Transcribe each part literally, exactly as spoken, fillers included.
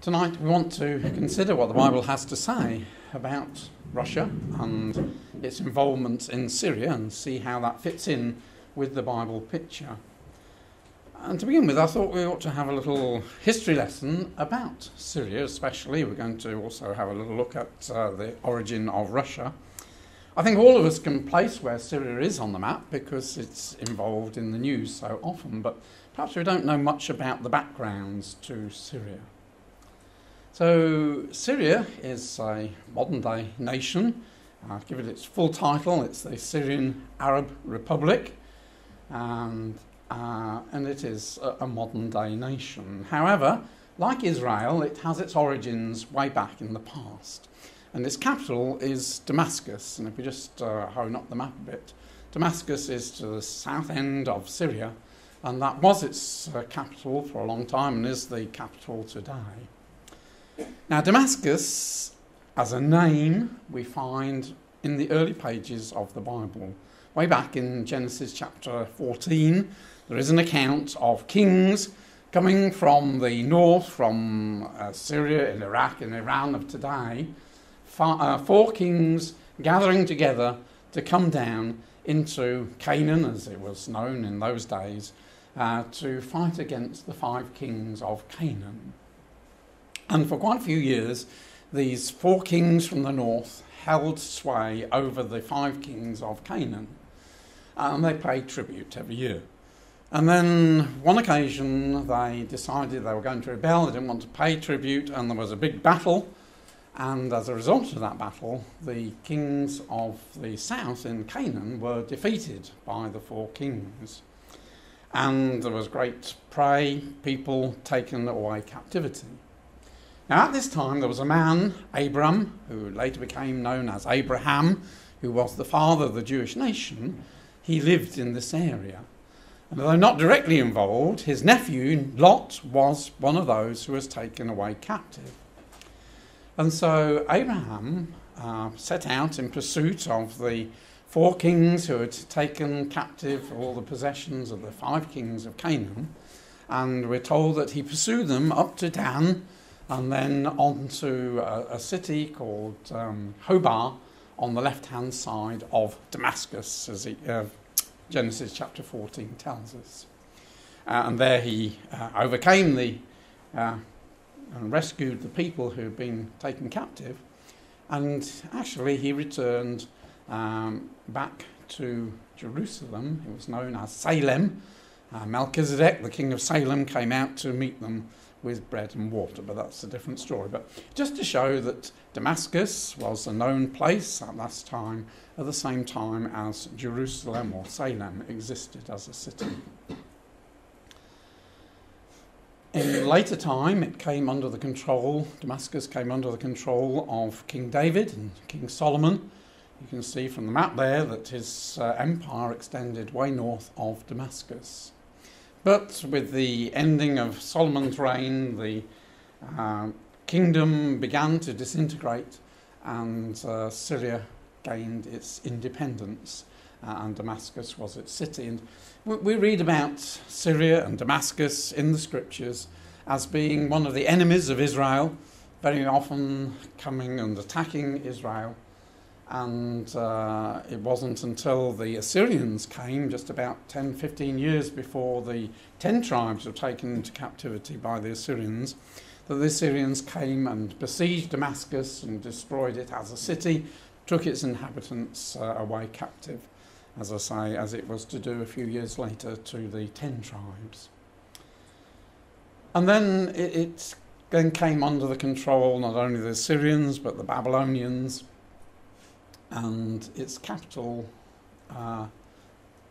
Tonight we want to consider what the Bible has to say about Russia and its involvement in Syria and see how that fits in with the Bible picture. And to begin with, I thought we ought to have a little history lesson about Syria especially. We're going to also have a little look at uh, the origin of Russia. I think all of us can place where Syria is on the map because it's involved in the news so often, but perhaps we don't know much about the backgrounds to Syria. So Syria is a modern-day nation. I'll give it its full title. It's the Syrian Arab Republic, and, uh, and it is a, a modern-day nation. However, like Israel, it has its origins way back in the past, and its capital is Damascus. And if we just uh, hone up the map a bit, Damascus is to the south end of Syria, and that was its uh, capital for a long time and is the capital today. Now, Damascus, as a name, we find in the early pages of the Bible. Way back in Genesis chapter fourteen, there is an account of kings coming from the north, from uh, Syria and Iraq and Iran of today, far, uh, four kings gathering together to come down into Canaan, as it was known in those days, uh, to fight against the five kings of Canaan. And for quite a few years, these four kings from the north held sway over the five kings of Canaan, and they paid tribute every year. And then one occasion, they decided they were going to rebel. They didn't want to pay tribute, and there was a big battle. And as a result of that battle, the kings of the south in Canaan were defeated by the four kings. And there was great prey, people taken away captivity. Now, at this time, there was a man, Abram, who later became known as Abraham, who was the father of the Jewish nation. He lived in this area. And although not directly involved, his nephew, Lot, was one of those who was taken away captive. And so Abraham uh, set out in pursuit of the four kings who had taken captive all the possessions of the five kings of Canaan. And we're told that he pursued them up to Dan, and then on to a, a city called um, Hobar on the left-hand side of Damascus, as he, uh, Genesis chapter fourteen tells us. Uh, and there he uh, overcame the, uh, and rescued the people who had been taken captive. And actually he returned um, back to Jerusalem. It was known as Salem. Uh, Melchizedek, the king of Salem, came out to meet them with bread and water, but that's a different story. But just to show that Damascus was a known place at that time, at the same time as Jerusalem or Salem existed as a city. In later time, it came under the control, Damascus came under the control of King David and King Solomon. You can see from the map there that his uh, empire extended way north of Damascus. But with the ending of Solomon's reign, the uh, kingdom began to disintegrate, and uh, Syria gained its independence, uh, and Damascus was its city. And we, we read about Syria and Damascus in the scriptures as being one of the enemies of Israel, very often coming and attacking Israel. And uh, it wasn't until the Assyrians came, just about ten, fifteen years before the ten tribes were taken into captivity by the Assyrians, that the Assyrians came and besieged Damascus and destroyed it as a city, took its inhabitants uh, away captive, as I say, as it was to do a few years later to the ten tribes. And then it, it then came under the control not only of the Assyrians but the Babylonians, and its capital uh,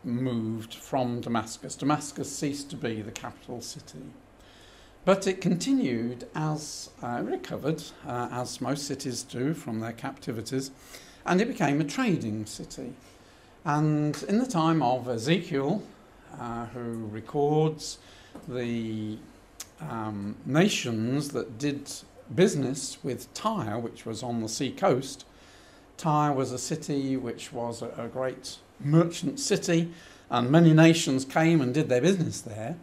moved from Damascus. Damascus ceased to be the capital city. But it continued as uh, recovered, uh, as most cities do from their captivities, and it became a trading city. And in the time of Ezekiel, uh, who records the um, nations that did business with Tyre, which was on the sea coast, Tyre was a city which was a, a great merchant city, and many nations came and did their business there.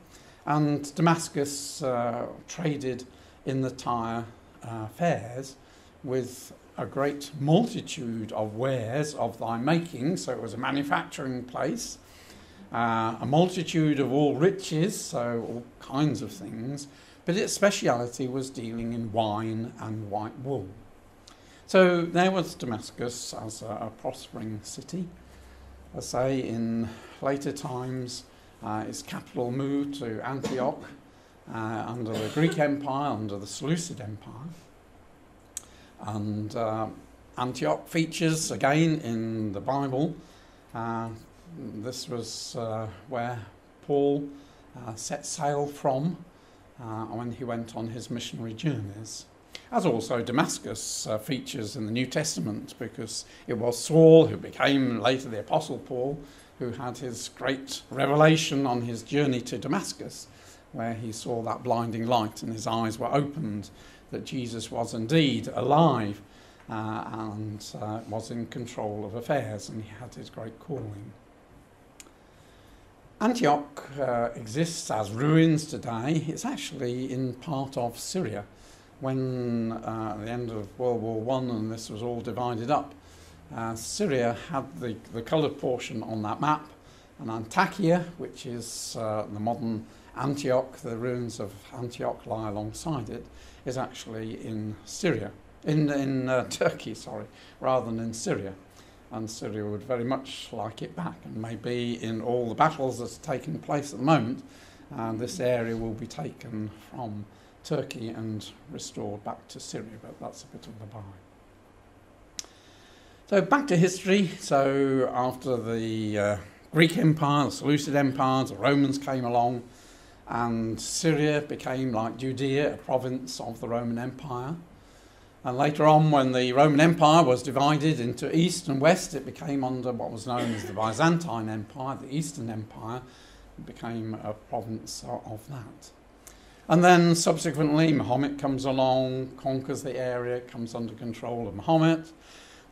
And Damascus uh, traded in the Tyre uh, fairs with a great multitude of wares of thy making. So it was a manufacturing place, uh, a multitude of all riches, so all kinds of things. But its speciality was dealing in wine and white wool. So there was Damascus as a, a prospering city. I say in later times, uh, its capital moved to Antioch uh, under the Greek Empire, under the Seleucid Empire. And uh, Antioch features again in the Bible. Uh, this was uh, where Paul uh, set sail from uh, when he went on his missionary journeys. As also Damascus uh, features in the New Testament, because it was Saul, who became later the Apostle Paul, who had his great revelation on his journey to Damascus, where he saw that blinding light and his eyes were opened, that Jesus was indeed alive uh, and uh, was in control of affairs, and he had his great calling. Antioch uh, exists as ruins today. It's actually in part of Syria. When uh, at the end of World War One and this was all divided up, uh, Syria had the, the coloured portion on that map, and Antakya, which is uh, the modern Antioch, the ruins of Antioch lie alongside it, is actually in Syria, in, in uh, Turkey, sorry, rather than in Syria. And Syria would very much like it back, and maybe in all the battles that's taking place at the moment, uh, this area will be taken from Turkey and restored back to Syria, but that's a bit of a lie. So back to history. So after the uh, Greek Empire, the Seleucid Empire, the Romans came along, and Syria became, like Judea, a province of the Roman Empire. And later on, when the Roman Empire was divided into east and west, it became under what was known as the Byzantine Empire, the Eastern Empire. It became a province of that. And then subsequently, Mohammed comes along, conquers the area, comes under control of Mohammed.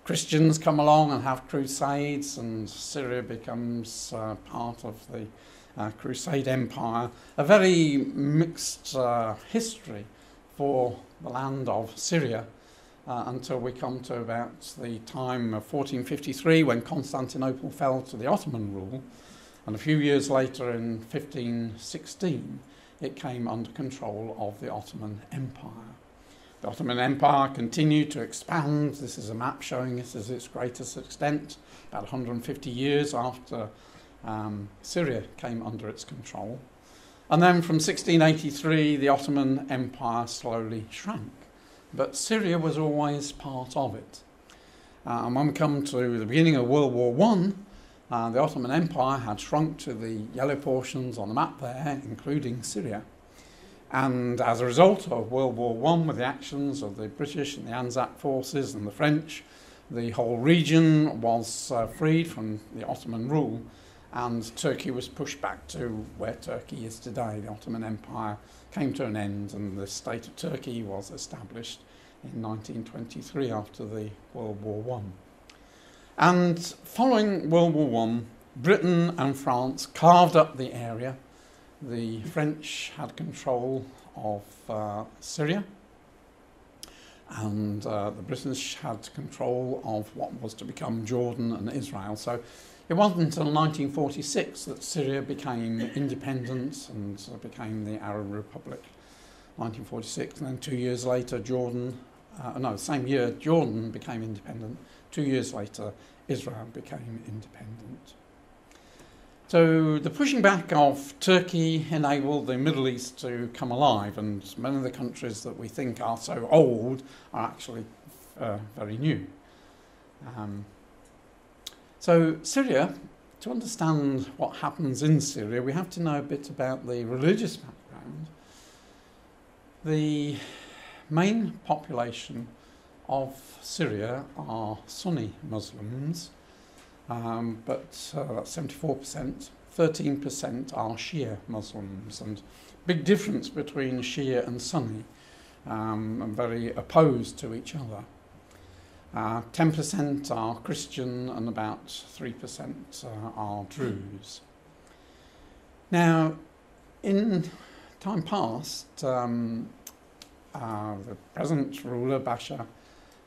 Christians come along and have crusades, and Syria becomes uh, part of the uh, Crusade Empire. A very mixed uh, history for the land of Syria uh, until we come to about the time of fourteen fifty-three, when Constantinople fell to the Ottoman rule. And a few years later, in fifteen sixteen, it came under control of the Ottoman Empire. The Ottoman Empire continued to expand. This is a map showing it as its greatest extent, about one hundred fifty years after um, Syria came under its control. And then from sixteen eighty-three, the Ottoman Empire slowly shrank, but Syria was always part of it. Uh, and when we come to the beginning of World War One, Uh, the Ottoman Empire had shrunk to the yellow portions on the map there, including Syria. And as a result of World War One, with the actions of the British and the Anzac forces and the French, the whole region was uh, freed from the Ottoman rule, and Turkey was pushed back to where Turkey is today. The Ottoman Empire came to an end, and the state of Turkey was established in nineteen twenty-three after the World War One. And following World War One, Britain and France carved up the area. The French had control of uh, Syria, and uh, the British had control of what was to become Jordan and Israel. So it wasn't until nineteen forty-six that Syria became independent and became the Arab Republic. nineteen forty-six, and then two years later, Jordan, uh, no, same year, Jordan became independent. Two years later, Israel became independent. So the pushing back of Turkey enabled the Middle East to come alive, and many of the countries that we think are so old are actually uh, very new. Um, so Syria, to understand what happens in Syria, we have to know a bit about the religious background. The main population of Syria are Sunni Muslims, um, but seventy-four percent, thirteen percent are Shia Muslims, and big difference between Shia and Sunni, um, and very opposed to each other. ten percent uh, are Christian, and about three percent uh, are Druze. Now, in time past, um, uh, the present ruler, Bashar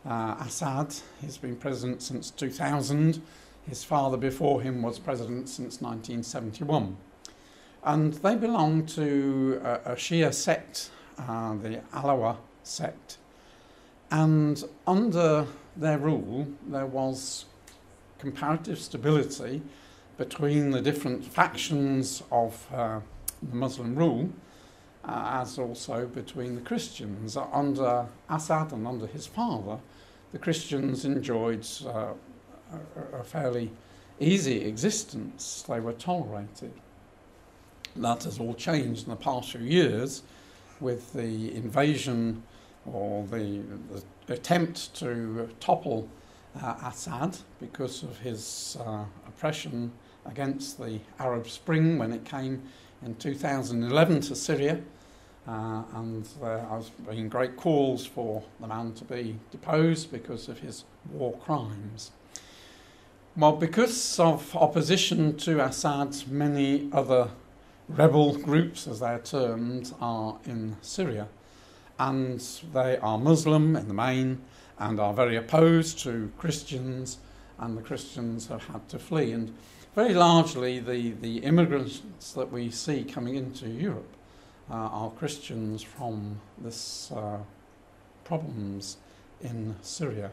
uh, Assad. He's been president since two thousand. His father before him was president since nineteen seventy-one. And they belong to a, a Shia sect, uh, the Alawa sect. And under their rule, there was comparative stability between the different factions of uh, the Muslim rule, uh, as also between the Christians. Under Assad and under his father, the Christians enjoyed uh, a fairly easy existence. They were tolerated. That has all changed in the past few years with the invasion or the, the attempt to topple uh, Assad because of his uh, oppression against the Arab Spring when it came in two thousand eleven to Syria. Uh, and there has been great calls for the man to be deposed because of his war crimes. Well, because of opposition to Assad, many other rebel groups, as they are termed, are in Syria. And they are Muslim in the main and are very opposed to Christians, and the Christians have had to flee. And very largely the, the immigrants that we see coming into Europe uh, are Christians from this uh, problems in Syria.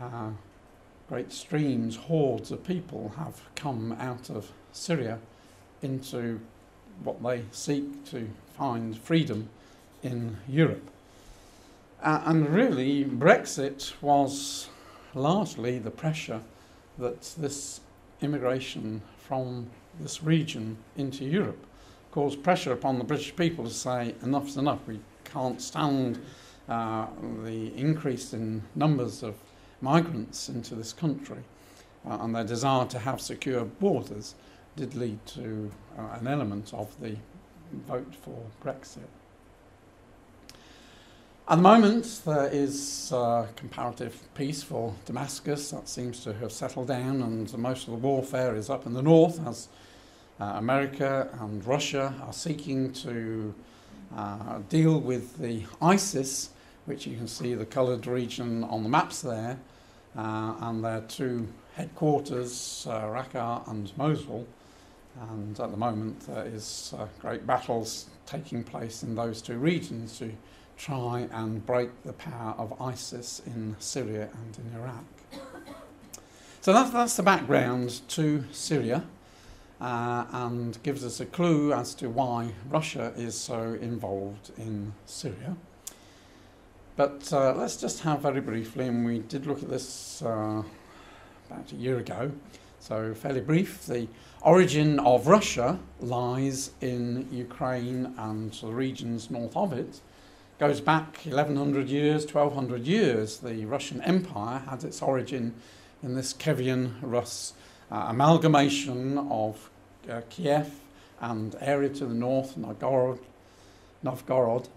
Uh, great streams, hordes of people have come out of Syria into what they seek to find freedom in Europe. Uh, and really, Brexit was largely the pressure that this immigration from this region into Europe caused pressure upon the British people to say, enough's enough, we can't stand uh, the increase in numbers of migrants into this country. Uh, and their desire to have secure borders did lead to uh, an element of the vote for Brexit. At the moment, there is uh, comparative peace for Damascus. That seems to have settled down, and most of the warfare is up in the north, as uh, America and Russia are seeking to uh, deal with the ISIS, which you can see the coloured region on the maps there, uh, and their two headquarters, uh, Raqqa and Mosul. And at the moment, there is uh, great battles taking place in those two regions to try and break the power of ISIS in Syria and in Iraq. So that, that's the background to Syria uh, and gives us a clue as to why Russia is so involved in Syria. But uh, let's just have very briefly, and we did look at this uh, about a year ago, so fairly brief, the origin of Russia lies in Ukraine and the regions north of it. Goes back eleven hundred years, twelve hundred years. The Russian Empire had its origin in this Kievan Rus uh, amalgamation of uh, Kiev and area to the north, Novgorod, Novgorod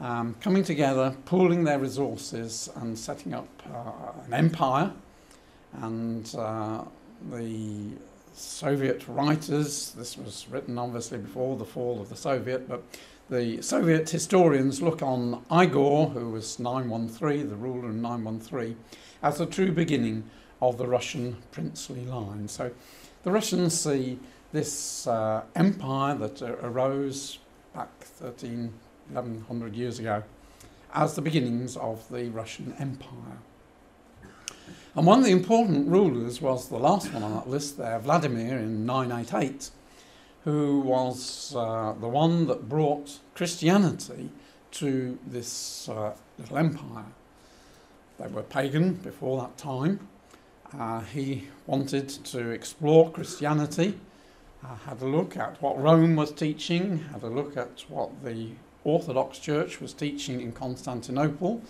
um, coming together, pooling their resources and setting up uh, an empire. And uh, the Soviet writers, this was written obviously before the fall of the Soviet, but the Soviet historians look on Igor, who was nine one three, the ruler in nine one three, as the true beginning of the Russian princely line. So the Russians see this uh, empire that uh, arose back eleven hundred years ago as the beginnings of the Russian Empire. And one of the important rulers was the last one on that list there, Vladimir, in nine eighty-eight. Who was uh, the one that brought Christianity to this uh, little empire. They were pagan before that time. Uh, he wanted to explore Christianity, uh, had a look at what Rome was teaching, had a look at what the Orthodox Church was teaching in Constantinople,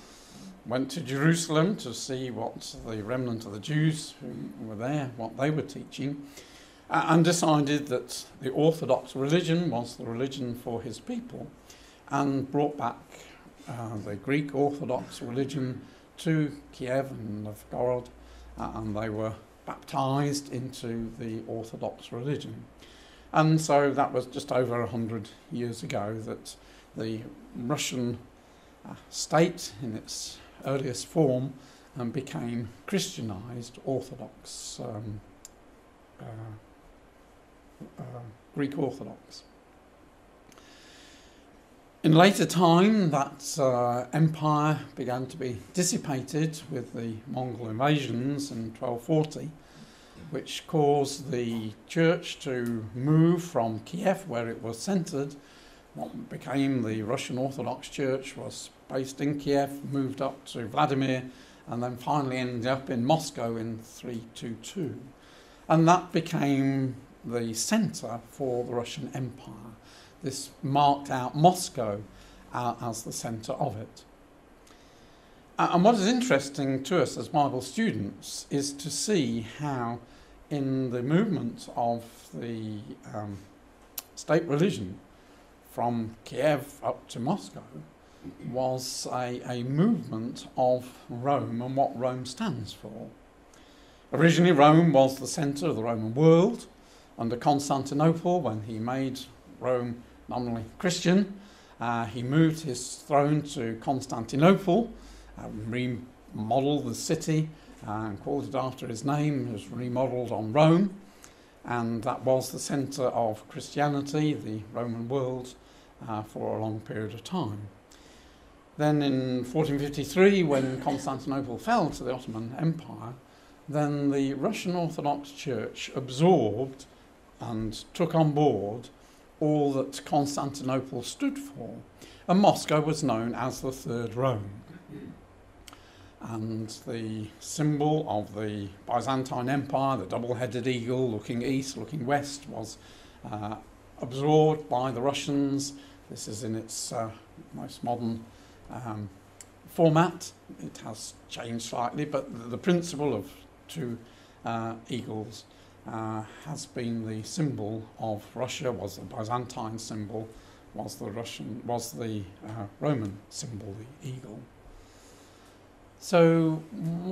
went to Jerusalem to see what the remnant of the Jews who were there, what they were teaching, and decided that the Orthodox religion was the religion for his people, and brought back uh, the Greek Orthodox religion to Kiev and Novgorod, uh, and they were baptized into the Orthodox religion. And so that was just over a hundred years ago that the Russian state in its earliest form and became Christianized Orthodox, um, uh, uh, Greek Orthodox. In later time, that uh, empire began to be dissipated with the Mongol invasions in twelve forty, which caused the church to move from Kiev, where it was centered. What became the Russian Orthodox Church was based in Kiev, moved up to Vladimir, and then finally ended up in Moscow in three two two. And that became the center for the Russian Empire. This marked out Moscow uh, as the center of it. And what is interesting to us as Bible students is to see how in the movement of the um, state religion from Kiev up to Moscow was a, a movement of Rome and what Rome stands for. Originally, Rome was the center of the Roman world. Under Constantinople, when he made Rome nominally Christian, uh, he moved his throne to Constantinople, Uh, remodeled the city uh, and called it after his name. It was remodeled on Rome, and that was the centre of Christianity, the Roman world, uh, for a long period of time. Then in fourteen fifty-three, when Constantinople fell to the Ottoman Empire, then the Russian Orthodox Church absorbed and took on board all that Constantinople stood for, and Moscow was known as the Third Rome. And the symbol of the Byzantine Empire, the double-headed eagle looking east, looking west, was uh, absorbed by the Russians. This is in its uh, most modern um, format. It has changed slightly, but the principle of two uh, eagles uh, has been the symbol of Russia, was the Byzantine symbol, was the Russian, was the uh, Roman symbol, the eagle. So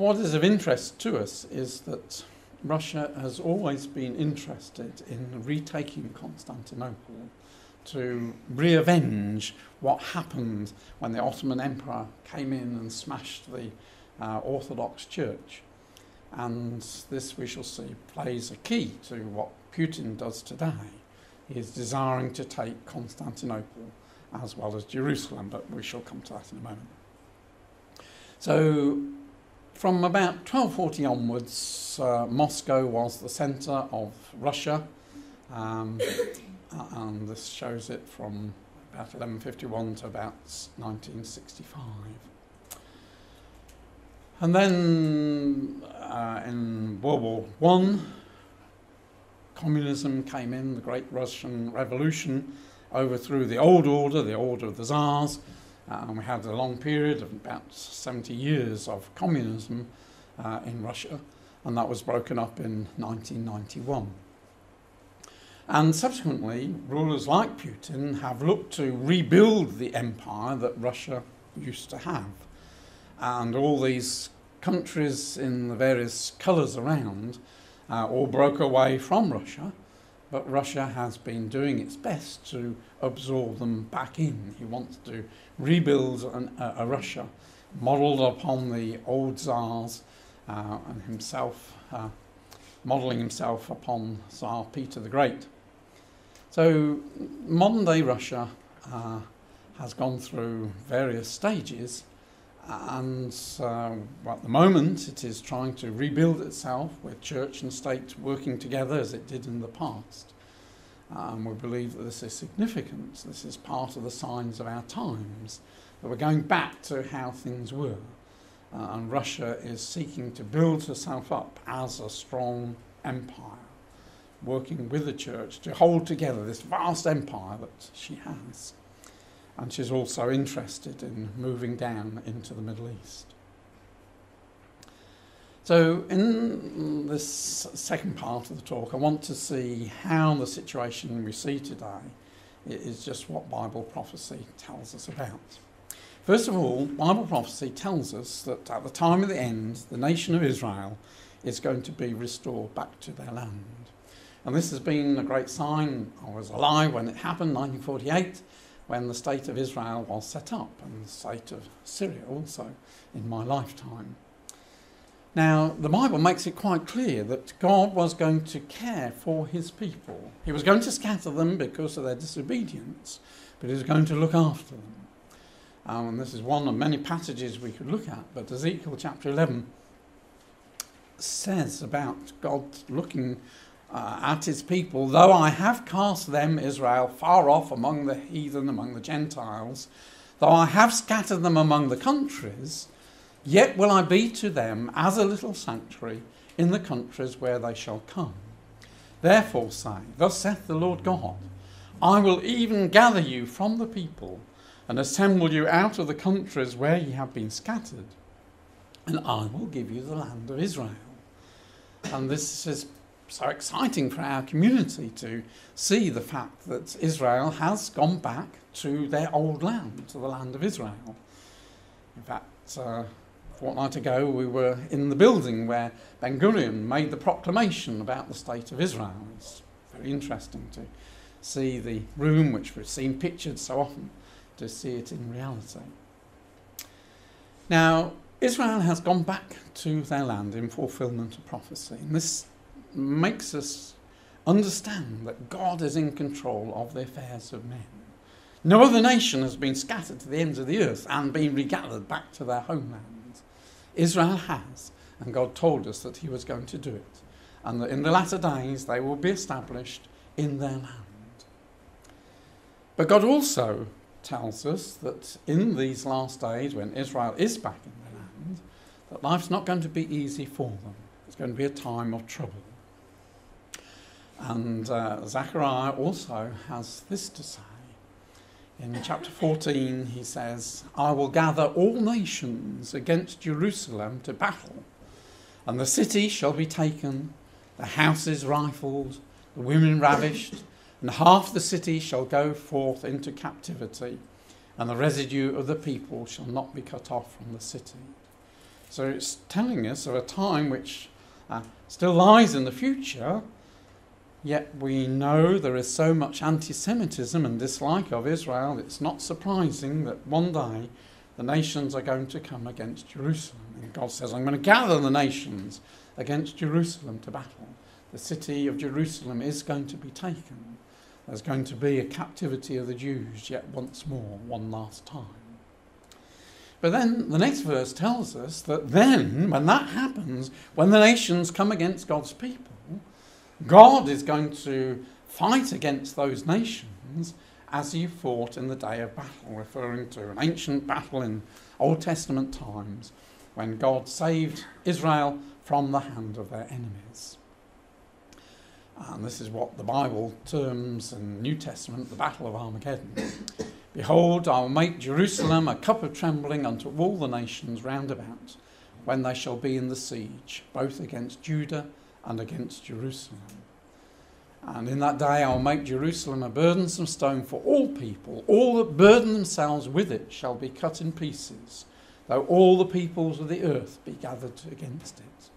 what is of interest to us is that Russia has always been interested in retaking Constantinople to revenge what happened when the Ottoman Emperor came in and smashed the uh, Orthodox Church. And this, we shall see, plays a key to what Putin does today. He is desiring to take Constantinople as well as Jerusalem, but we shall come to that in a moment. So, from about twelve forty onwards, uh, Moscow was the centre of Russia, um, and this shows it from about eleven fifty-one to about nineteen sixty-five. And then uh, in World War One, communism came in, the Great Russian Revolution overthrew the old order, the order of the Tsars. Uh, and we had a long period of about seventy years of communism uh, in Russia, and that was broken up in nineteen ninety-one. And subsequently, rulers like Putin have looked to rebuild the empire that Russia used to have. And all these countries in the various colours around uh, all broke away from Russia, but Russia has been doing its best to absorb them back in. He wants to rebuild an, uh, a Russia modelled upon the old Tsars uh, and himself, uh, modelling himself upon Tsar Peter the Great. So modern day Russia uh, has gone through various stages, and uh, at the moment it is trying to rebuild itself with church and state working together as it did in the past. Um, we believe that this is significant. This is part of the signs of our times, that we're going back to how things were. Uh, and Russia is seeking to build herself up as a strong empire, working with the church to hold together this vast empire that she has. And she's also interested in moving down into the Middle East. So in this second part of the talk, I want to see how the situation we see today is just what Bible prophecy tells us about. First of all, Bible prophecy tells us that at the time of the end, the nation of Israel is going to be restored back to their land. And this has been a great sign. I was alive when it happened, nineteen forty-eight. when the state of Israel was set up, and the state of Syria also in my lifetime. Now, the Bible makes it quite clear that God was going to care for his people. He was going to scatter them because of their disobedience, but he was going to look after them. Um, and this is one of many passages we could look at, but Ezekiel chapter eleven says about God looking uh, at his people, "Though I have cast them, Israel, far off among the heathen, among the Gentiles, though I have scattered them among the countries, yet will I be to them as a little sanctuary in the countries where they shall come. Therefore say, thus saith the Lord God, I will even gather you from the people and assemble you out of the countries where ye have been scattered, and I will give you the land of Israel." And this is so exciting for our community to see the fact that Israel has gone back to their old land, to the land of Israel. In fact, uh, a fortnight ago we were in the building where Ben-Gurion made the proclamation about the state of Israel. It's very interesting to see the room which we've seen pictured so often, to see it in reality. Now, Israel has gone back to their land in fulfilment of prophecy. And this makes us understand that God is in control of the affairs of men. No other nation has been scattered to the ends of the earth and been regathered back to their homeland. Israel has, and God told us that he was going to do it, and that in the latter days they will be established in their land. But God also tells us that in these last days, when Israel is back in the land, that life's not going to be easy for them. It's going to be a time of trouble. And uh, Zechariah also has this to say. In chapter fourteen, he says, "I will gather all nations against Jerusalem to battle, and the city shall be taken, the houses rifled, the women ravished, and half the city shall go forth into captivity, and the residue of the people shall not be cut off from the city." So it's telling us of a time which uh, still lies in the future, yet we know there is so much anti-Semitism and dislike of Israel, it's not surprising that one day the nations are going to come against Jerusalem. And God says, "I'm going to gather the nations against Jerusalem to battle. The city of Jerusalem is going to be taken. There's going to be a captivity of the Jews yet once more, one last time." But then the next verse tells us that then, when that happens, when the nations come against God's people, God is going to fight against those nations as he fought in the day of battle, referring to an ancient battle in Old Testament times when God saved Israel from the hand of their enemies. And this is what the Bible terms in the New Testament the Battle of Armageddon. "Behold, I will make Jerusalem a cup of trembling unto all the nations round about, when they shall be in the siege, both against Judah and against Jerusalem. And in that day I will make Jerusalem a burdensome stone for all people. All that burden themselves with it shall be cut in pieces, though all the peoples of the earth be gathered against it."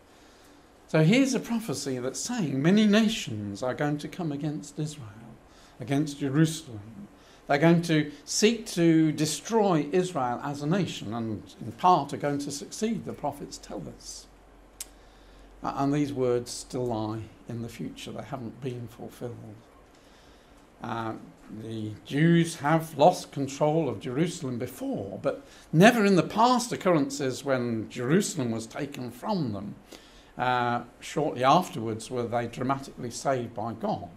So here's a prophecy that's saying many nations are going to come against Israel, against Jerusalem. They're going to seek to destroy Israel as a nation, and in part are going to succeed, the prophets tell us. And these words still lie in the future. They haven't been fulfilled. Uh, the Jews have lost control of Jerusalem before, but never in the past occurrences when Jerusalem was taken from them. Uh, shortly afterwards were they dramatically saved by God.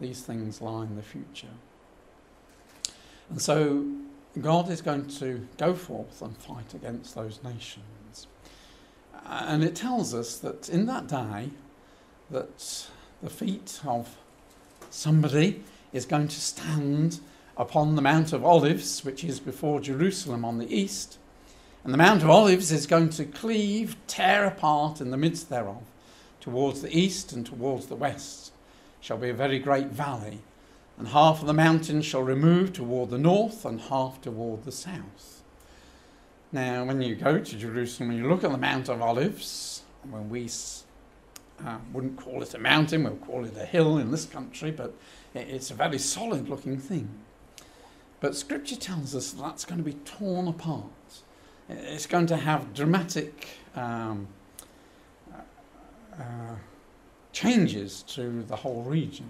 These things lie in the future. And so God is going to go forth and fight against those nations. And it tells us that in that day that the feet of somebody is going to stand upon the Mount of Olives, which is before Jerusalem on the east. And the Mount of Olives is going to cleave, tear apart in the midst thereof, towards the east and towards the west shall be a very great valley, and half of the mountain shall remove toward the north and half toward the south. Now, when you go to Jerusalem and you look at the Mount of Olives, when we uh, wouldn't call it a mountain, we'll call it a hill in this country, but it's a very solid looking thing. But Scripture tells us that's going to be torn apart. It's going to have dramatic um, uh, changes to the whole region.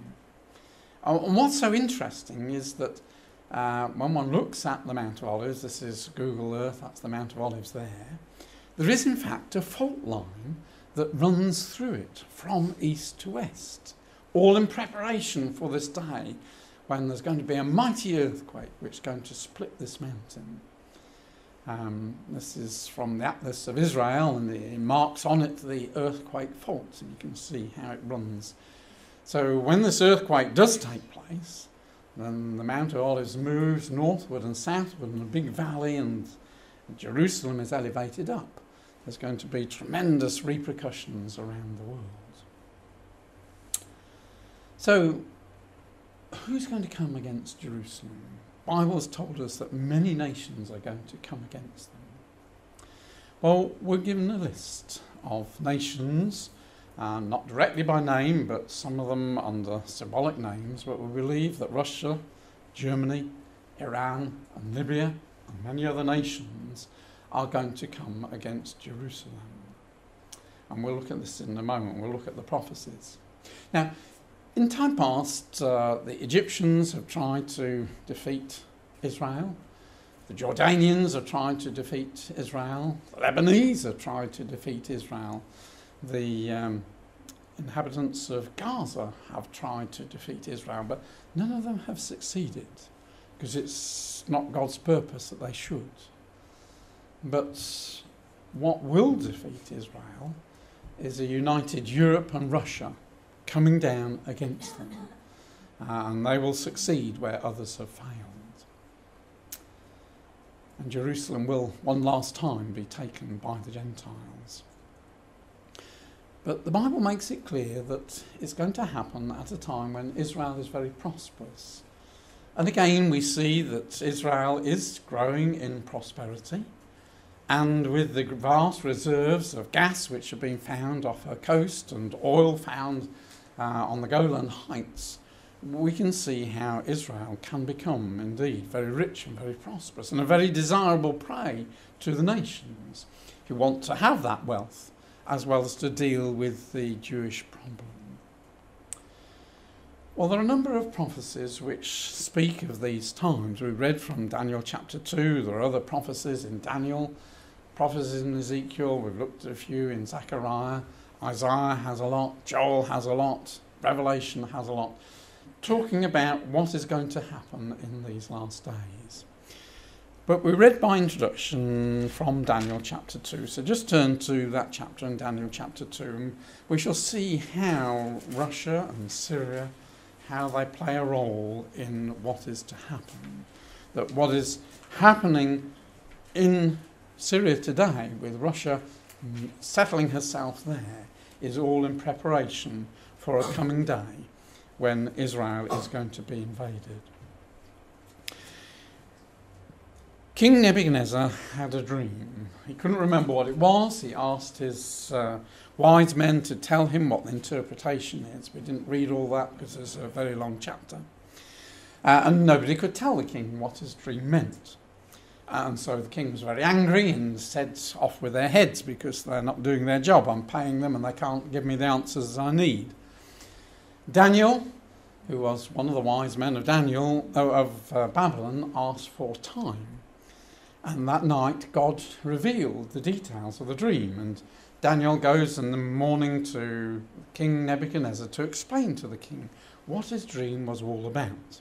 And what's so interesting is that uh, when one looks at the Mount of Olives, this is Google Earth, that's the Mount of Olives there, there is in fact a fault line that runs through it from east to west, all in preparation for this day when there's going to be a mighty earthquake which is going to split this mountain. Um, this is from the Atlas of Israel, and it marks on it the earthquake faults, and you can see how it runs. So when this earthquake does take place, then the Mount of Olives moves northward and southward in a big valley, and Jerusalem is elevated up. There's going to be tremendous repercussions around the world. So who's going to come against Jerusalem? The Bible's told us that many nations are going to come against them. Well, we're given a list of nations, uh, not directly by name, but some of them under symbolic names, but we believe that Russia, Germany, Iran, and Libya, and many other nations are going to come against Jerusalem. And we'll look at this in a moment. We'll look at the prophecies. Now, in time past, uh, the Egyptians have tried to defeat Israel. The Jordanians have tried to defeat Israel. The Lebanese have tried to defeat Israel. The um, inhabitants of Gaza have tried to defeat Israel, but none of them have succeeded, because it's not God's purpose that they should. But what will defeat Israel is a united Europe and Russia coming down against them, and they will succeed where others have failed. And Jerusalem will one last time be taken by the Gentiles. But the Bible makes it clear that it's going to happen at a time when Israel is very prosperous. And again, we see that Israel is growing in prosperity, and with the vast reserves of gas which have been found off her coast and oil found uh, on the Golan Heights, we can see how Israel can become indeed very rich and very prosperous and a very desirable prey to the nations who want to have that wealth as well as to deal with the Jewish problem. Well, there are a number of prophecies which speak of these times. We read from Daniel chapter two. There are other prophecies in Daniel, prophecies in Ezekiel. We've looked at a few in Zechariah. Isaiah has a lot. Joel has a lot. Revelation has a lot, talking about what is going to happen in these last days. But we read by introduction from Daniel chapter two. So just turn to that chapter in Daniel chapter two, and we shall see how Russia and Syria, how they play a role in what is to happen. That what is happening in Syria today, with Russia settling herself there, is all in preparation for a coming day when Israel is going to be invaded. King Nebuchadnezzar had a dream. He couldn't remember what it was. He asked his uh, wise men to tell him what the interpretation is. We didn't read all that because it's a very long chapter. Uh, and nobody could tell the king what his dream meant. And so the king was very angry and said, off with their heads, because they're not doing their job. I'm paying them and they can't give me the answers I need. Daniel, who was one of the wise men of, Daniel, uh, of uh, Babylon, asked for time. And that night, God revealed the details of the dream. And Daniel goes in the morning to King Nebuchadnezzar to explain to the king what his dream was all about.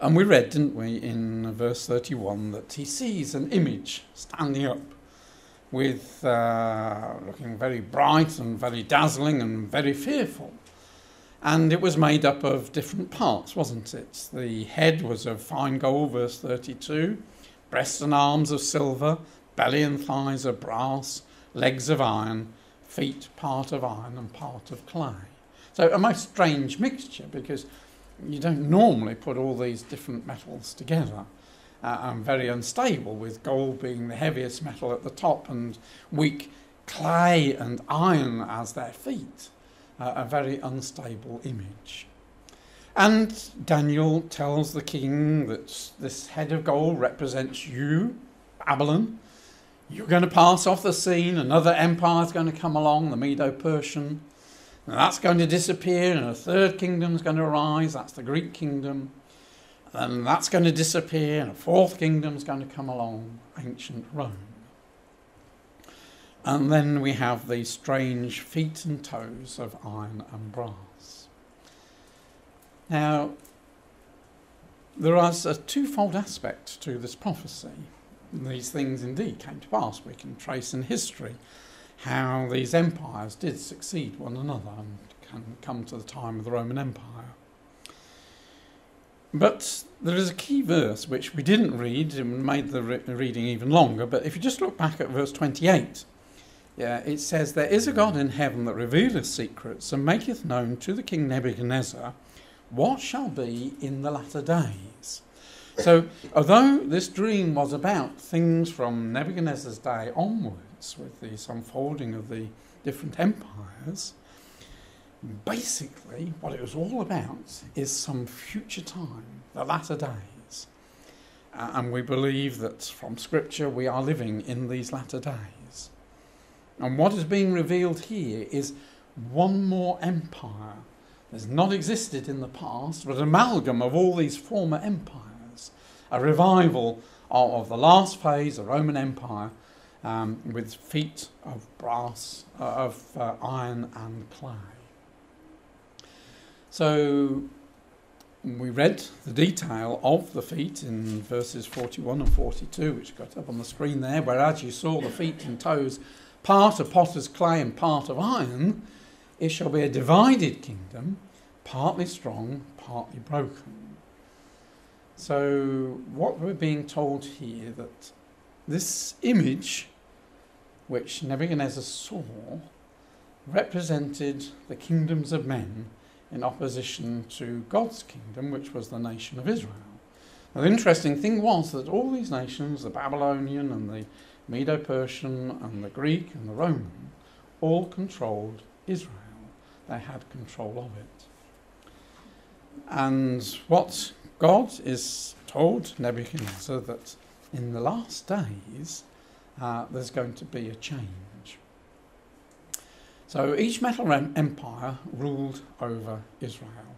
And we read, didn't we, in verse thirty-one, that he sees an image standing up with uh, looking very bright and very dazzling and very fearful. And it was made up of different parts, wasn't it? The head was of fine gold, verse thirty-two. Breasts and arms of silver, belly and thighs of brass, legs of iron, feet part of iron and part of clay. So a most strange mixture, because you don't normally put all these different metals together. Uh, and very unstable, with gold being the heaviest metal at the top and weak clay and iron as their feet. Uh, a very unstable image. And Daniel tells the king that this head of gold represents you, Babylon. You're going to pass off the scene. Another empire is going to come along, the Medo-Persian. And that's going to disappear, and a third kingdom is going to arise. That's the Greek kingdom. And that's going to disappear, and a fourth kingdom is going to come along, ancient Rome. And then we have these strange feet and toes of iron and brass. Now, there is a twofold aspect to this prophecy. These things indeed came to pass. We can trace in history how these empires did succeed one another and can come to the time of the Roman Empire. But there is a key verse which we didn't read and made the re reading even longer. But if you just look back at verse twenty-eight, yeah, it says, "There is a God in heaven that revealeth secrets and maketh known to the king Nebuchadnezzar what shall be in the latter days." So although this dream was about things from Nebuchadnezzar's day onwards, with this unfolding of the different empires, basically what it was all about is some future time, the latter days. Uh, and we believe that from Scripture we are living in these latter days. And what is being revealed here is one more empire that has not existed in the past, but an amalgam of all these former empires. A revival of the last phase, the Roman Empire, um, with feet of brass, uh, of uh, iron and clay. So we read the detail of the feet in verses forty-one and forty-two, which got up on the screen there, whereas you saw the feet and toes, part of potter's clay and part of iron, it shall be a divided kingdom, partly strong, partly broken. So what we're being told here, that this image which Nebuchadnezzar saw represented the kingdoms of men in opposition to God's kingdom, which was the nation of Israel. Now, the interesting thing was that all these nations, the Babylonian and the Medo-Persian and the Greek and the Roman, all controlled Israel. They had control of it. And what God is told Nebuchadnezzar that in the last days uh, there's going to be a change. So each metal empire ruled over Israel.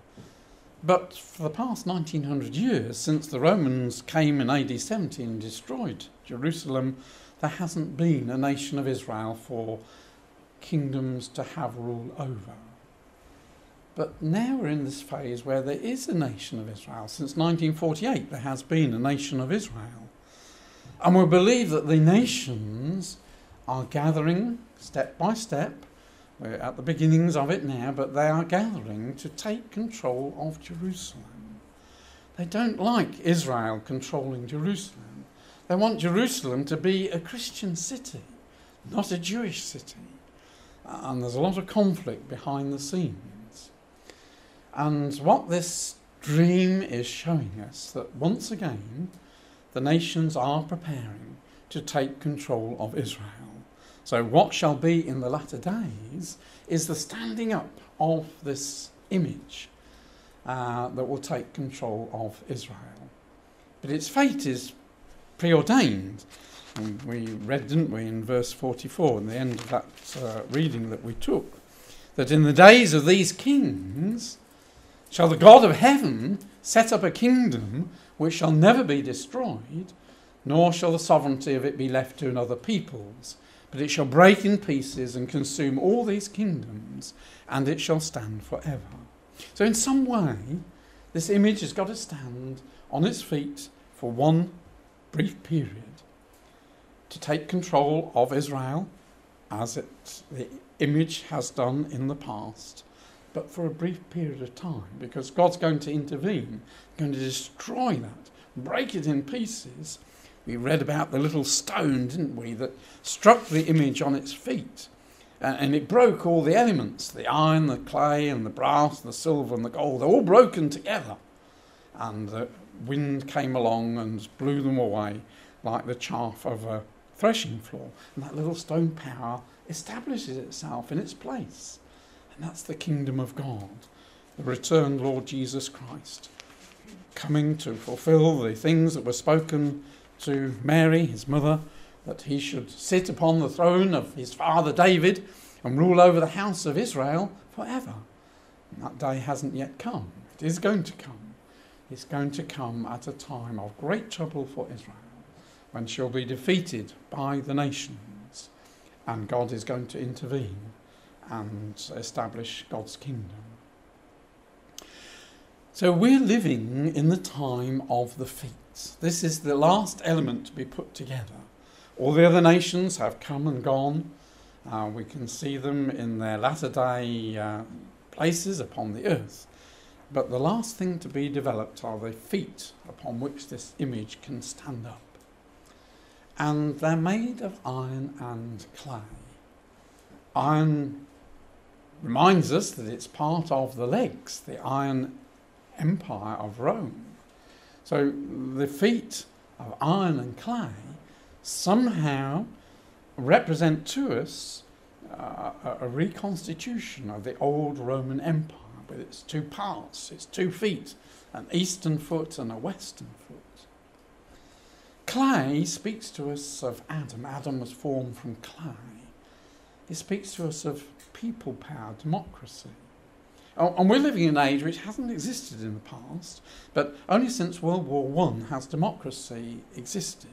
But for the past nineteen hundred years, since the Romans came in A D seventy and destroyed Jerusalem, there hasn't been a nation of Israel for kingdoms to have rule over. But now we're in this phase where there is a nation of Israel. Since nineteen forty-eight, there has been a nation of Israel. And we believe that the nations are gathering step by step. We're at the beginnings of it now, but they are gathering to take control of Jerusalem. They don't like Israel controlling Jerusalem. They want Jerusalem to be a Christian city, not a Jewish city. And there's a lot of conflict behind the scenes. And what this dream is showing us, that once again, the nations are preparing to take control of Israel. So what shall be in the latter days is the standing up of this image uh, that will take control of Israel. But its fate is preordained. And we read, didn't we, in verse forty-four, in the end of that uh, reading that we took, that in the days of these kings shall the God of heaven set up a kingdom which shall never be destroyed, nor shall the sovereignty of it be left to another peoples. But it shall break in pieces and consume all these kingdoms, and it shall stand forever. So in some way, this image has got to stand on its feet for one brief period to take control of Israel, as it, the image has done in the past, but for a brief period of time, because God's going to intervene, going to destroy that, break it in pieces. We read about the little stone, didn't we, that struck the image on its feet, uh, and it broke all the elements, the iron, the clay, and the brass, the silver, and the gold. They're all broken together, and the wind came along and blew them away like the chaff of a threshing floor, and that little stone power establishes itself in its place. And that's the kingdom of God, the returned Lord Jesus Christ, coming to fulfill the things that were spoken to Mary, his mother, that he should sit upon the throne of his father David and rule over the house of Israel forever. And that day hasn't yet come. It is going to come. It's going to come at a time of great trouble for Israel, when she'll be defeated by the nations, and God is going to intervene and establish God's kingdom. So we're living in the time of the feast. This is the last element to be put together. All the other nations have come and gone. Uh, we can see them in their latter-day uh, places upon the earth. But the last thing to be developed are the feet upon which this image can stand up. And they're made of iron and clay. Iron reminds us that it's part of the legs, the Iron Empire of Rome. So the feet of iron and clay somehow represent to us uh, a reconstitution of the old Roman Empire with its two parts, its two feet, an eastern foot and a western foot. Clay speaks to us of Adam. Adam was formed from clay. It speaks to us of people power, democracy. And we're living in an age which hasn't existed in the past, but only since World War One has democracy existed.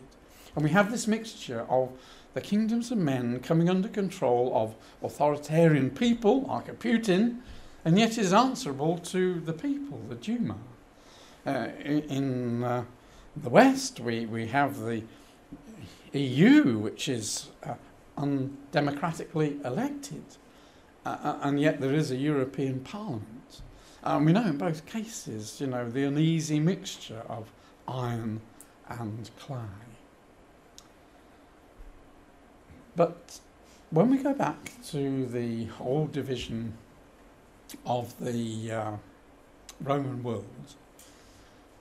And we have this mixture of the kingdoms of men coming under control of authoritarian people, like a Putin, and yet is answerable to the people, the Duma. Uh, in uh, the West, we, we have the E U, which is uh, undemocratically elected, uh, and yet there is a European Parliament. And um, we know in both cases, you know, the uneasy mixture of iron and clay. But when we go back to the old division of the uh, Roman world,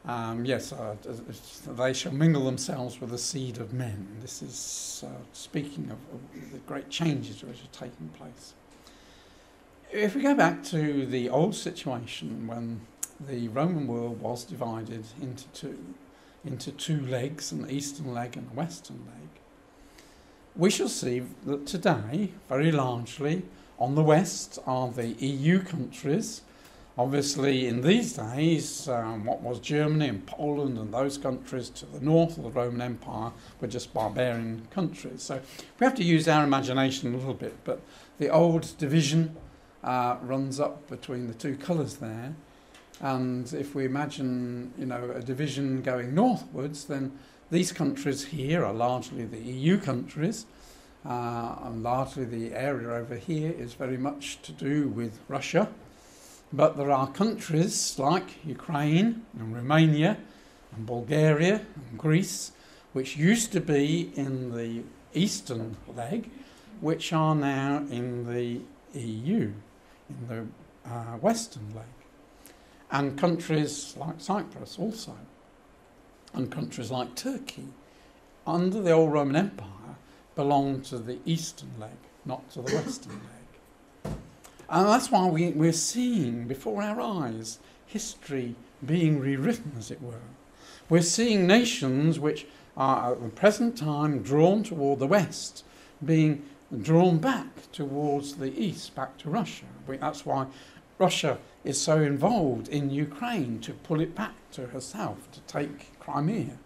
um, yes, uh, they shall mingle themselves with the seed of men. This is uh, speaking of, of the great changes which are taking place. If we go back to the old situation when the Roman world was divided into two, into two legs, an eastern leg and a western leg, we shall see that today, very largely, on the west are the E U countries. Obviously, in these days, um, what was Germany and Poland and those countries to the north of the Roman Empire were just barbarian countries. So we have to use our imagination a little bit, but the old division uh, runs up between the two colours there. And if we imagine, you know, a division going northwards, then these countries here are largely the E U countries, uh, and largely the area over here is very much to do with Russia. But there are countries like Ukraine and Romania and Bulgaria and Greece, which used to be in the eastern leg, which are now in the E U, in the uh, western leg. And countries like Cyprus also, and countries like Turkey, under the old Roman Empire, belonged to the eastern leg, not to the western leg. And that's why we, we're seeing before our eyes history being rewritten, as it were. We're seeing nations which are at the present time drawn toward the west, being drawn back towards the east, back to Russia. We, that's why Russia is so involved in Ukraine to pull it back to herself, to take Crimea.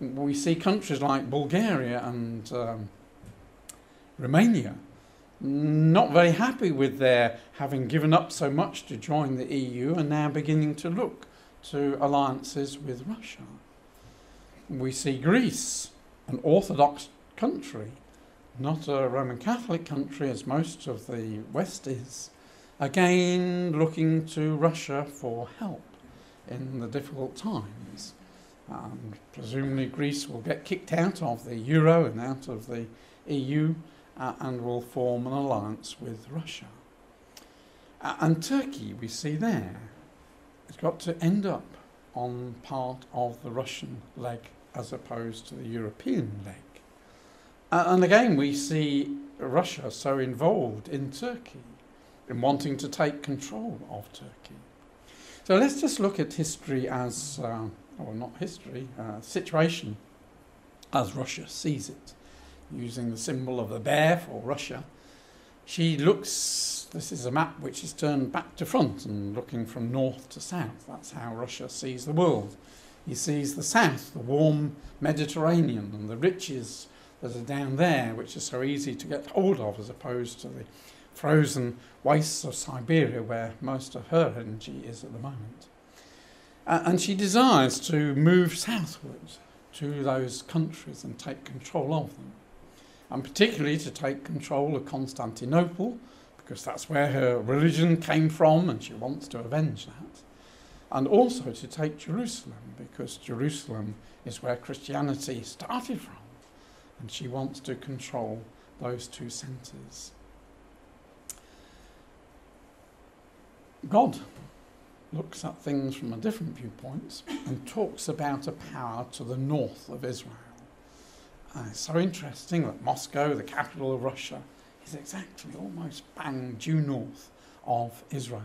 We see countries like Bulgaria and um, Romania not very happy with their having given up so much to join the E U and now beginning to look to alliances with Russia. We see Greece, an Orthodox country, not a Roman Catholic country as most of the West is, again looking to Russia for help in the difficult times. Um, presumably Greece will get kicked out of the Euro and out of the E U uh, and will form an alliance with Russia. Uh, and Turkey, we see there, it's got to end up on part of the Russian leg as opposed to the European leg. Uh, and again we see Russia so involved in Turkey, in wanting to take control of Turkey. So let's just look at history as, uh, or not history, uh, situation as Russia sees it, using the symbol of the bear for Russia. She looks, this is a map which is turned back to front and looking from north to south. That's how Russia sees the world. He sees the south, the warm Mediterranean and the riches that are down there, which are so easy to get hold of, as opposed to the frozen wastes of Siberia where most of her energy is at the moment. Uh, and she desires to move southwards to those countries and take control of them, and particularly to take control of Constantinople, because that's where her religion came from and she wants to avenge that, and also to take Jerusalem, because Jerusalem is where Christianity started from, and she wants to control those two centres. God looks at things from a different viewpoint and talks about a power to the north of Israel. Uh, it's so interesting that Moscow, the capital of Russia, is exactly almost bang due north of Israel.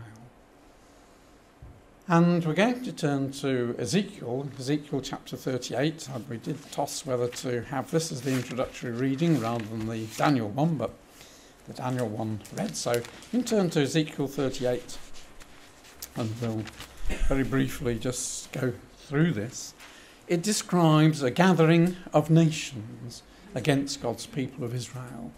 And we're going to turn to Ezekiel, Ezekiel chapter thirty-eight. We did toss whether to have this as the introductory reading rather than the Daniel one, but the Daniel one read. So you can turn to Ezekiel thirty-eight. And we'll very briefly just go through this. It describes a gathering of nations against God's people of Israel.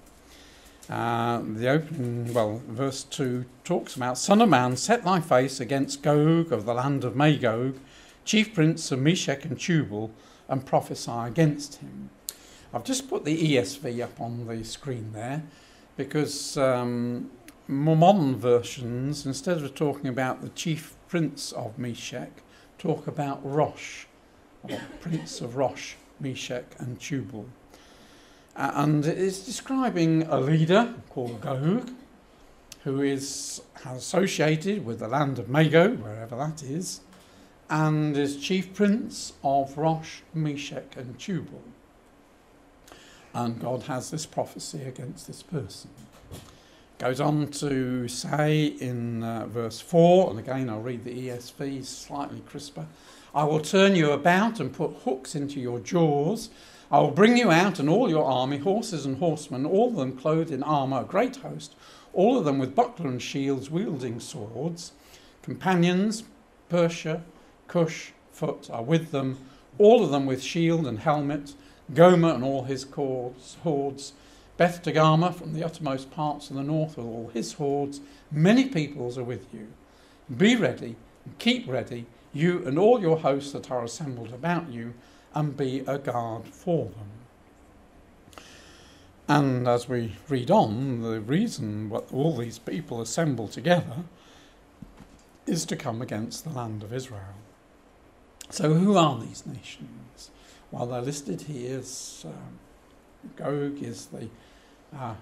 Uh, the opening, well, verse two talks about, Son of man, set thy face against Gog of the land of Magog, chief prince of Meshech and Tubal, and prophesy against him. I've just put the E S V up on the screen there, because Um, more modern versions, instead of talking about the chief prince of Meshech, talk about Rosh, or prince of Rosh, Meshech and Tubal. Uh, and it's describing a leader called Gog, who is associated with the land of Magog, wherever that is, and is chief prince of Rosh, Meshech and Tubal. And God has this prophecy against this person. Goes on to say in uh, verse four, and again I'll read the E S V slightly crisper, I will turn you about and put hooks into your jaws. I will bring you out and all your army, horses and horsemen, all of them clothed in armour, a great host, all of them with buckler and shields, wielding swords. Companions, Persia, Cush, Phut are with them, all of them with shield and helmet, Gomer and all his cords, hordes, Beth Dagama from the uttermost parts of the north with all his hordes, many peoples are with you. Be ready and keep ready, you and all your hosts that are assembled about you, and be a guard for them. And as we read on, the reason what all these people assemble together is to come against the land of Israel. So who are these nations? Well, they're listed here as um, Gog is the Uh,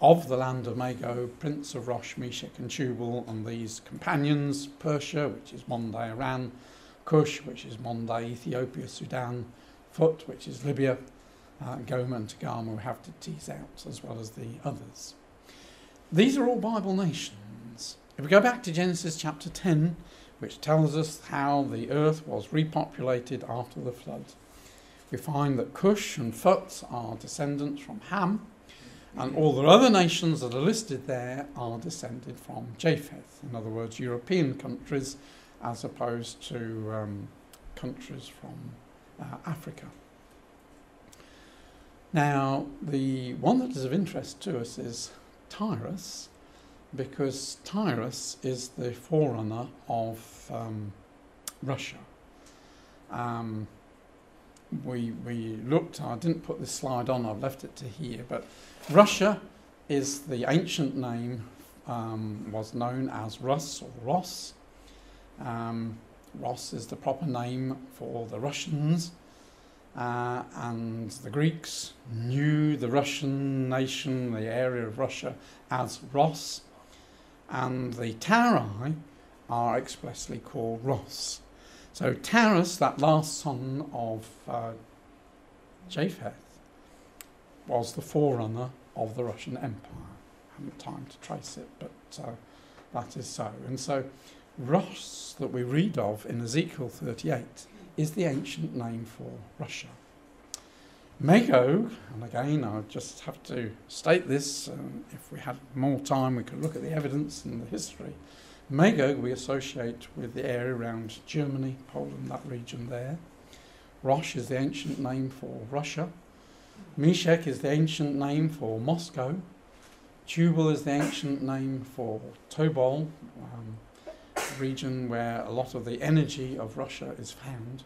of the land of Magog, prince of Rosh, Meshech and Tubal, and these companions, Persia, which is modern day Iran, Cush, which is modern day Ethiopia, Sudan, Phut, which is Libya, uh, Gomer and Tagama we have to tease out, as well as the others. These are all Bible nations. If we go back to Genesis chapter ten, which tells us how the earth was repopulated after the flood, we find that Cush and Phut are descendants from Ham, and all the other nations that are listed there are descended from Japheth. In other words, European countries as opposed to um, countries from uh, Africa. Now, the one that is of interest to us is Tyrus, because Tyrus is the forerunner of um, Russia. Um, We, we looked, I didn't put this slide on, I've left it to here, but Russia is the ancient name, um, was known as Rus or Ross. Um, Ross is the proper name for the Russians, uh, and the Greeks knew the Russian nation, the area of Russia, as Rus, and the Tarai are expressly called Ross. So Tartus, that last son of uh, Japheth, was the forerunner of the Russian Empire. I haven't time to trace it, but uh, that is so. And so Rosh that we read of in Ezekiel thirty-eight is the ancient name for Russia. Magog, and again I just have to state this, um, if we had more time we could look at the evidence and the history. Magog we associate with the area around Germany, Poland, that region there. Rosh is the ancient name for Russia. Meshech is the ancient name for Moscow. Tubal is the ancient name for Tubal, um, region where a lot of the energy of Russia is found.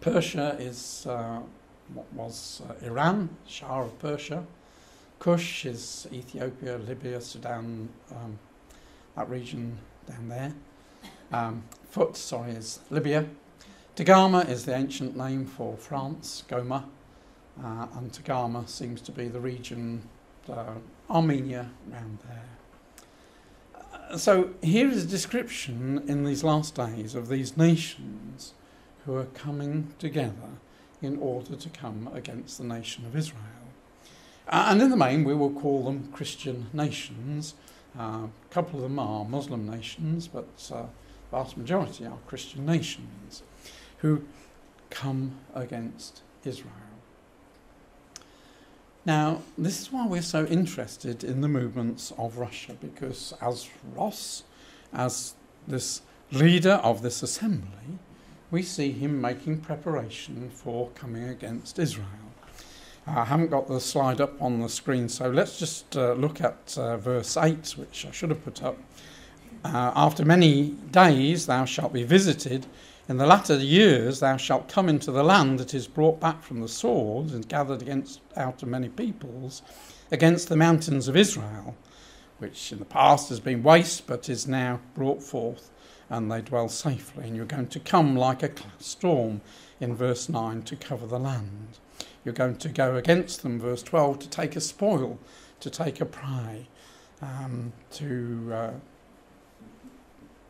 Persia is uh, what was uh, Iran, Shah of Persia. Cush is Ethiopia, Libya, Sudan, um, that region down there. Um, Fut, sorry, is Libya. Tagama is the ancient name for France, Goma, uh, and Tagama seems to be the region, uh, Armenia, around there. Uh, so here is a description in these last days of these nations who are coming together in order to come against the nation of Israel. Uh, and in the main, we will call them Christian nations. Uh, a couple of them are Muslim nations, but uh, the vast majority are Christian nations who come against Israel. Now, this is why we're so interested in the movements of Russia, because as Rosh, as this leader of this assembly, we see him making preparation for coming against Israel. Uh, I haven't got the slide up on the screen, so let's just uh, look at uh, verse eight, which I should have put up. Uh, After many days thou shalt be visited. In the latter years thou shalt come into the land that is brought back from the sword and gathered against out of many peoples, against the mountains of Israel, which in the past has been waste but is now brought forth, and they dwell safely. And you're going to come like a storm in verse nine to cover the land. You're going to go against them, verse twelve, to take a spoil, to take a prey, um, to uh,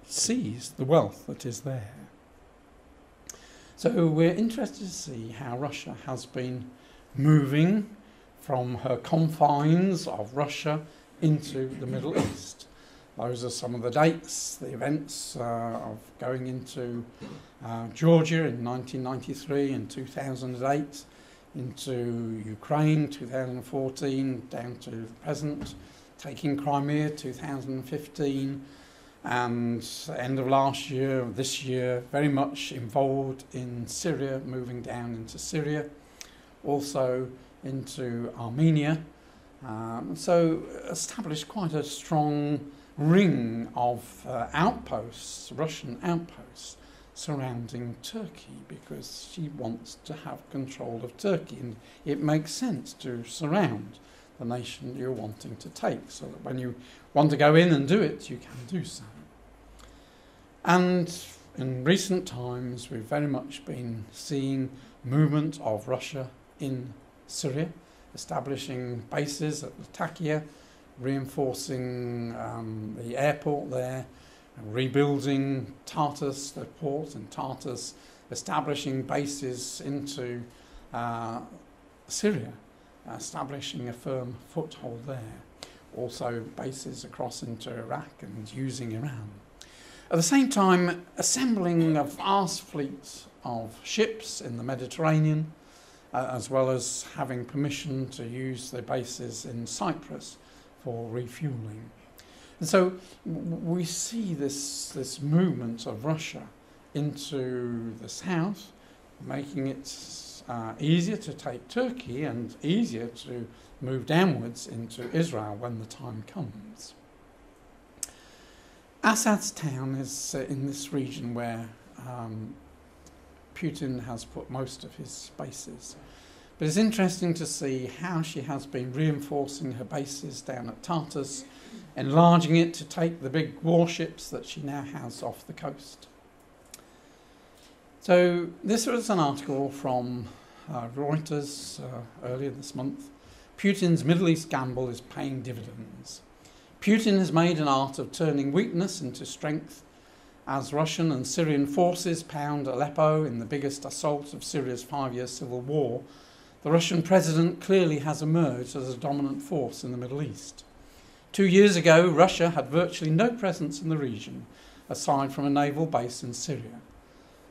seize the wealth that is there. So we're interested to see how Russia has been moving from her confines of Russia into the Middle East. Those are some of the dates, the events uh, of going into uh, Georgia in nineteen ninety-three and two thousand eight, into Ukraine two thousand fourteen, down to the present, taking Crimea two thousand fifteen, and end of last year, this year, very much involved in Syria, moving down into Syria, also into Armenia. Um, so established quite a strong ring of uh, outposts, Russian outposts, surrounding Turkey, because she wants to have control of Turkey, and it makes sense to surround the nation you're wanting to take, so that when you want to go in and do it, you can do so. And in recent times we've very much been seeing movement of Russia in Syria, establishing bases at Latakia, reinforcing um, the airport there, and rebuilding Tartus, the port in Tartus, establishing bases into uh, Syria, establishing a firm foothold there. Also bases across into Iraq and using Iran. At the same time, assembling a vast fleet of ships in the Mediterranean, uh, as well as having permission to use the bases in Cyprus for refueling. And so we see this, this movement of Russia into the south, making it uh, easier to take Turkey and easier to move downwards into Israel when the time comes. Assad's town is in this region where um, Putin has put most of his bases. But it's interesting to see how she has been reinforcing her bases down at Tartus, enlarging it to take the big warships that she now has off the coast. So this was an article from uh, Reuters uh, earlier this month. Putin's Middle East gamble is paying dividends. Putin has made an art of turning weakness into strength as Russian and Syrian forces pound Aleppo in the biggest assault of Syria's five-year civil war. The Russian president clearly has emerged as a dominant force in the Middle East. Two years ago, Russia had virtually no presence in the region, aside from a naval base in Syria.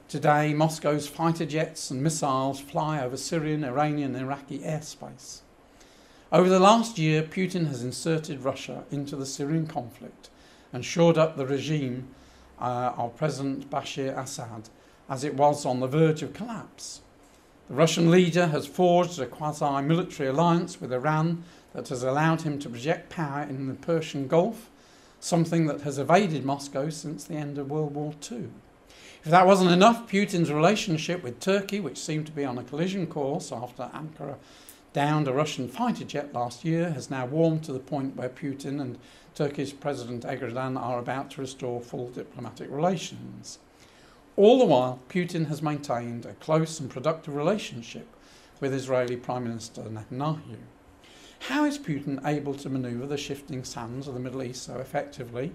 Today, Moscow's fighter jets and missiles fly over Syrian, Iranian, and Iraqi airspace. Over the last year, Putin has inserted Russia into the Syrian conflict and shored up the regime uh, of President Bashar Assad as it was on the verge of collapse. The Russian leader has forged a quasi-military alliance with Iran that has allowed him to project power in the Persian Gulf, something that has evaded Moscow since the end of World War Two. If that wasn't enough, Putin's relationship with Turkey, which seemed to be on a collision course after Ankara downed a Russian fighter jet last year, has now warmed to the point where Putin and Turkish President Erdogan are about to restore full diplomatic relations. All the while, Putin has maintained a close and productive relationship with Israeli Prime Minister Netanyahu. How is Putin able to manoeuvre the shifting sands of the Middle East so effectively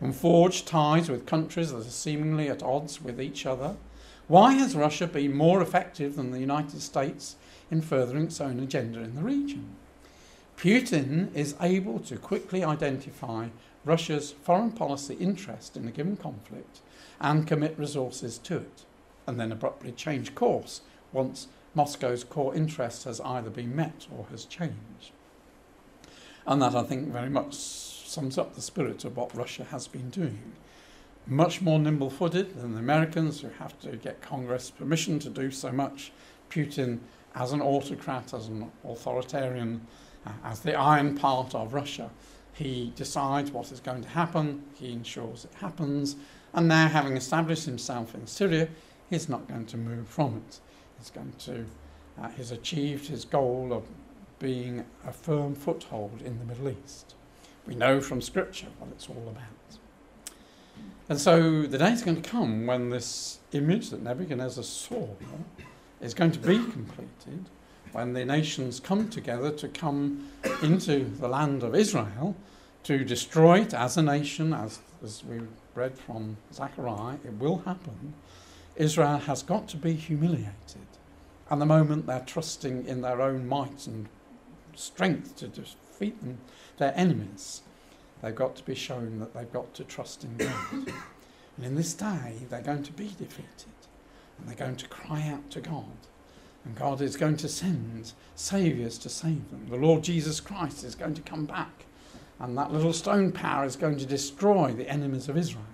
and forge ties with countries that are seemingly at odds with each other? Why has Russia been more effective than the United States in furthering its own agenda in the region? Putin is able to quickly identify Russia's foreign policy interest in a given conflict and commit resources to it, and then abruptly change course once Moscow's core interest has either been met or has changed. And that, I think, very much sums up the spirit of what Russia has been doing. Much more nimble-footed than the Americans, who have to get Congress permission to do so much. Putin, as an autocrat, as an authoritarian, uh, as the iron part of Russia, he decides what is going to happen, he ensures it happens, and now, having established himself in Syria, he's not going to move from it. He's going to, uh, he's achieved his goal of being a firm foothold in the Middle East. We know from Scripture what it's all about. And so the day's going to come when this image that Nebuchadnezzar saw is going to be completed, when the nations come together to come into the land of Israel to destroy it as a nation, as, as we read from Zechariah. It will happen. Israel has got to be humiliated. And the moment they're trusting in their own might and strength to defeat them, their enemies, they've got to be shown that they've got to trust in God. And in this day, they're going to be defeated. And they're going to cry out to God. And God is going to send saviours to save them. The Lord Jesus Christ is going to come back. And that little stone power is going to destroy the enemies of Israel.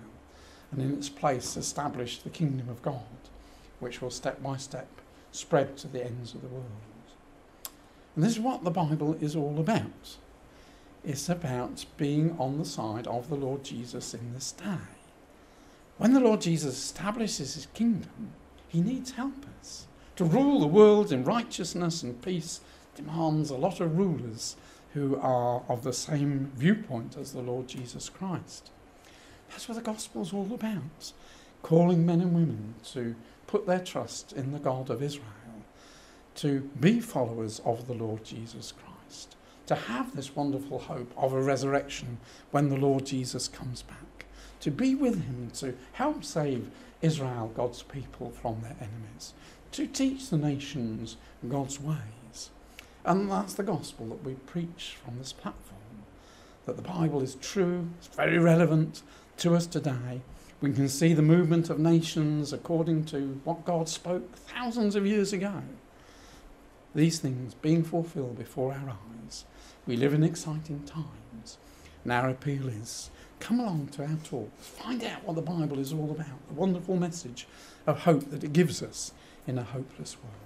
And in its place, establish the kingdom of God, which will step by step spread to the ends of the world. And this is what the Bible is all about. It's about being on the side of the Lord Jesus in this day. When the Lord Jesus establishes his kingdom, he needs helpers. To rule the world in righteousness and peace demands a lot of rulers who are of the same viewpoint as the Lord Jesus Christ. That's what the gospel's all about, calling men and women to put their trust in the God of Israel, to be followers of the Lord Jesus Christ, to have this wonderful hope of a resurrection when the Lord Jesus comes back, to be with him, to help save Israel, God's people, from their enemies, to teach the nations God's ways. And that's the gospel that we preach from this platform, that the Bible is true, it's very relevant to us today. We can see the movement of nations according to what God spoke thousands of years ago. These things being fulfilled before our eyes. We live in exciting times. And our appeal is, come along to our talks. Find out what the Bible is all about. The wonderful message of hope that it gives us in a hopeless world.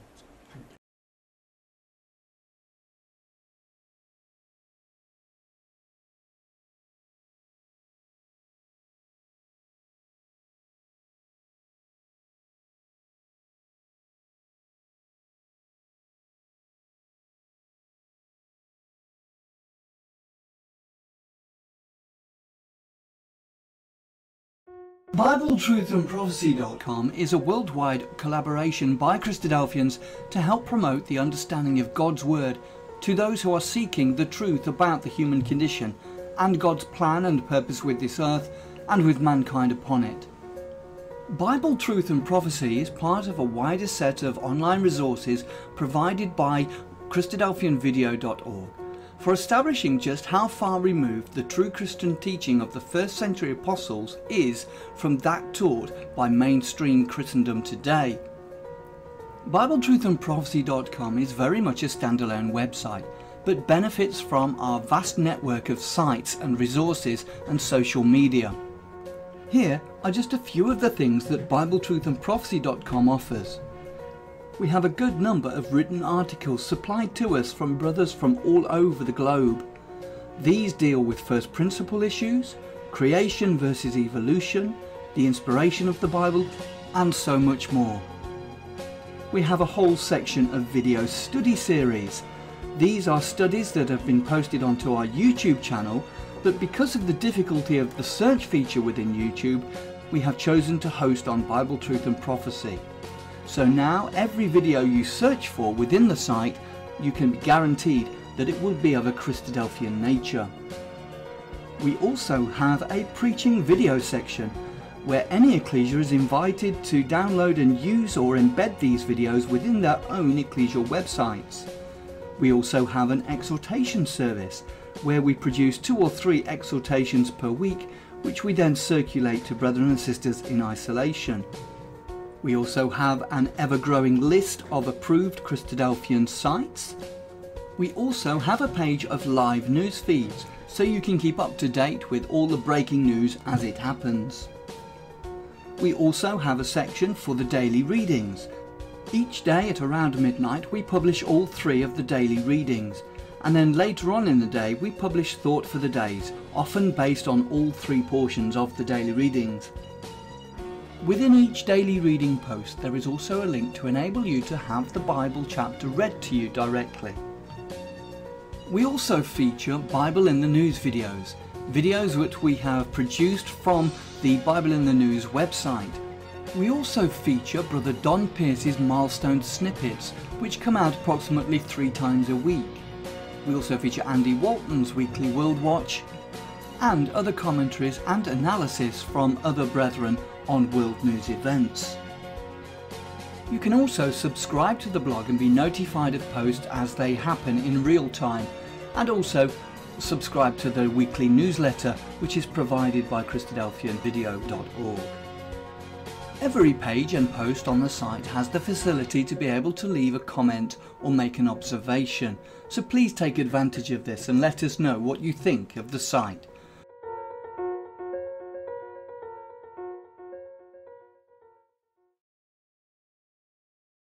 Bible Truth and Prophecy dot com is a worldwide collaboration by Christadelphians to help promote the understanding of God's Word to those who are seeking the truth about the human condition and God's plan and purpose with this earth and with mankind upon it. Bible Truth and Prophecy is part of a wider set of online resources provided by Christadelphian video dot org. for establishing just how far removed the true Christian teaching of the first century apostles is from that taught by mainstream Christendom today. Bible Truth and Prophecy dot com is very much a standalone website, but benefits from our vast network of sites and resources and social media. Here are just a few of the things that Bible Truth and Prophecy dot com offers. We have a good number of written articles supplied to us from brothers from all over the globe. These deal with first principle issues, creation versus evolution, the inspiration of the Bible, and so much more. We have a whole section of video study series. These are studies that have been posted onto our YouTube channel, but because of the difficulty of the search feature within YouTube, we have chosen to host on Bible Truth and Prophecy. So now every video you search for within the site, you can be guaranteed that it will be of a Christadelphian nature. We also have a preaching video section, where any ecclesia is invited to download and use or embed these videos within their own ecclesial websites. We also have an exhortation service where we produce two or three exhortations per week, which we then circulate to brethren and sisters in isolation. We also have an ever-growing list of approved Christadelphian sites. We also have a page of live news feeds, so you can keep up to date with all the breaking news as it happens. We also have a section for the daily readings. Each day at around midnight we publish all three of the daily readings, and then later on in the day we publish Thought for the Days, often based on all three portions of the daily readings. Within each daily reading post there is also a link to enable you to have the Bible chapter read to you directly. We also feature Bible in the News videos, videos which we have produced from the Bible in the News website. We also feature Brother Don Pierce's milestone snippets, which come out approximately three times a week. We also feature Andy Walton's weekly World Watch and other commentaries and analysis from other brethren on world news events. You can also subscribe to the blog and be notified of posts as they happen in real time, and also subscribe to the weekly newsletter, which is provided by Christadelphian video dot org. Every page and post on the site has the facility to be able to leave a comment or make an observation, so please take advantage of this and let us know what you think of the site.